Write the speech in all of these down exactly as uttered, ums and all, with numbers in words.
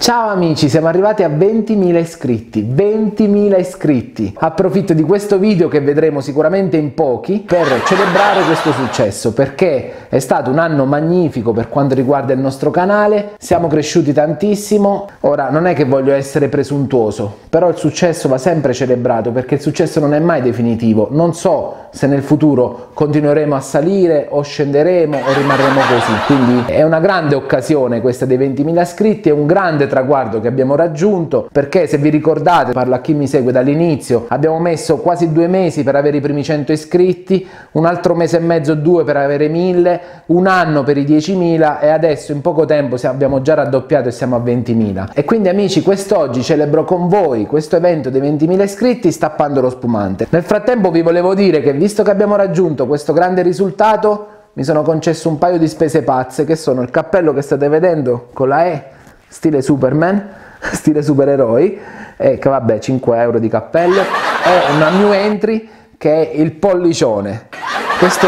Ciao amici, siamo arrivati a ventimila iscritti, ventimila iscritti. Approfitto di questo video, che vedremo sicuramente in pochi, per celebrare questo successo, perché è stato un anno magnifico per quanto riguarda il nostro canale. Siamo cresciuti tantissimo. Ora, non è che voglio essere presuntuoso, però il successo va sempre celebrato, perché il successo non è mai definitivo. Non so se nel futuro continueremo a salire o scenderemo o rimarremo così, quindi è una grande occasione questa dei ventimila iscritti, è un grande traguardo che abbiamo raggiunto, perché se vi ricordate, parlo a chi mi segue dall'inizio, abbiamo messo quasi due mesi per avere i primi cento iscritti, un altro mese e mezzo, due per avere mille, un anno per i diecimila, e adesso in poco tempo abbiamo già raddoppiato e siamo a ventimila. E quindi amici, quest'oggi celebro con voi questo evento dei ventimila iscritti stappando lo spumante. Nel frattempo vi volevo dire che, visto che abbiamo raggiunto questo grande risultato, mi sono concesso un paio di spese pazze, che sono il cappello che state vedendo con la E, stile Superman, stile supereroi, e che vabbè, cinque euro di cappello, e una new entry che è il pollicione. Questo,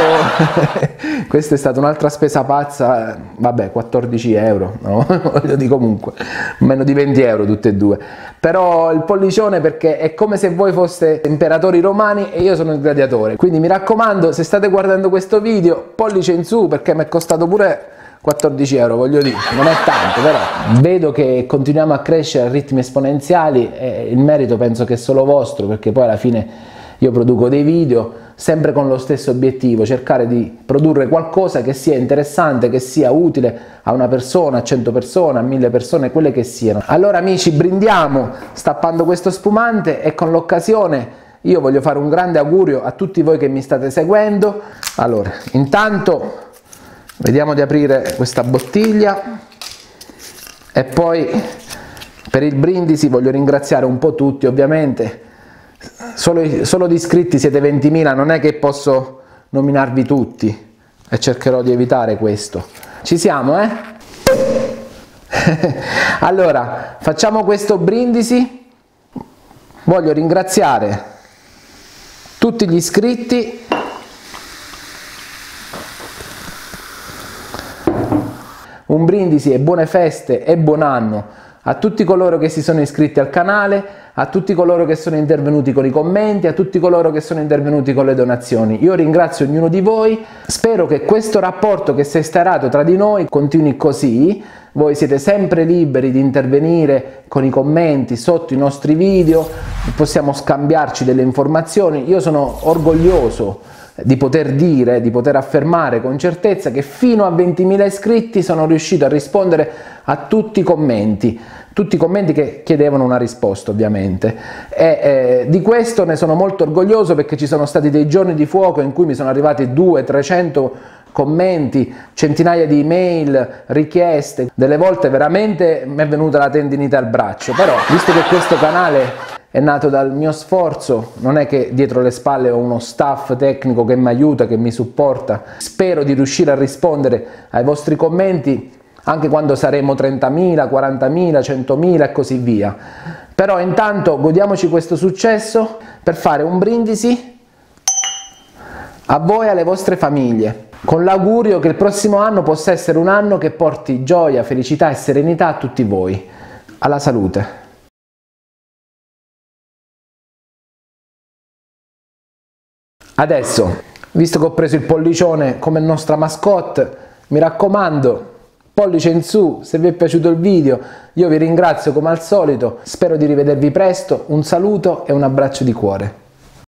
questa è stata un'altra spesa pazza, vabbè, quattordici euro, no? Voglio dire, comunque, meno di venti euro tutte e due. Però il pollicione, perché è come se voi foste imperatori romani e io sono il gladiatore. Quindi mi raccomando, se state guardando questo video, pollice in su, perché mi è costato pure quattordici euro, voglio dire, non è tanto, però vedo che continuiamo a crescere a ritmi esponenziali e il merito penso che è solo vostro, perché poi alla fine io produco dei video sempre con lo stesso obiettivo: cercare di produrre qualcosa che sia interessante, che sia utile a una persona, a cento persone, a mille persone, quelle che siano. Allora amici, brindiamo stappando questo spumante, e con l'occasione io voglio fare un grande augurio a tutti voi che mi state seguendo. Allora, intanto vediamo di aprire questa bottiglia, e poi per il brindisi voglio ringraziare un po' tutti, ovviamente. Solo, solo di iscritti siete ventimila, non è che posso nominarvi tutti, e cercherò di evitare questo. Ci siamo, eh? Allora, facciamo questo brindisi. Voglio ringraziare tutti gli iscritti, un brindisi e buone feste e buon anno a tutti coloro che si sono iscritti al canale, a tutti coloro che sono intervenuti con i commenti, a tutti coloro che sono intervenuti con le donazioni. Io ringrazio ognuno di voi, spero che questo rapporto che si è instaurato tra di noi continui così. Voi siete sempre liberi di intervenire con i commenti sotto i nostri video, possiamo scambiarci delle informazioni. Io sono orgoglioso di poter dire, di poter affermare con certezza che fino a ventimila iscritti sono riuscito a rispondere a tutti i commenti, tutti i commenti che chiedevano una risposta, ovviamente, e eh, di questo ne sono molto orgoglioso, perché ci sono stati dei giorni di fuoco in cui mi sono arrivati duecento trecento commenti, centinaia di email, richieste. Delle volte veramente mi è venuta la tendinite al braccio, però visto che questo canale è nato dal mio sforzo, non è che dietro le spalle ho uno staff tecnico che mi aiuta, che mi supporta, spero di riuscire a rispondere ai vostri commenti anche quando saremo trentamila, quarantamila, centomila e così via. Però intanto godiamoci questo successo per fare un brindisi a voi e alle vostre famiglie, con l'augurio che il prossimo anno possa essere un anno che porti gioia, felicità e serenità a tutti voi. Alla salute! Adesso, visto che ho preso il pollicione come nostra mascotte, mi raccomando, pollice in su se vi è piaciuto il video. Io vi ringrazio come al solito, spero di rivedervi presto, un saluto e un abbraccio di cuore.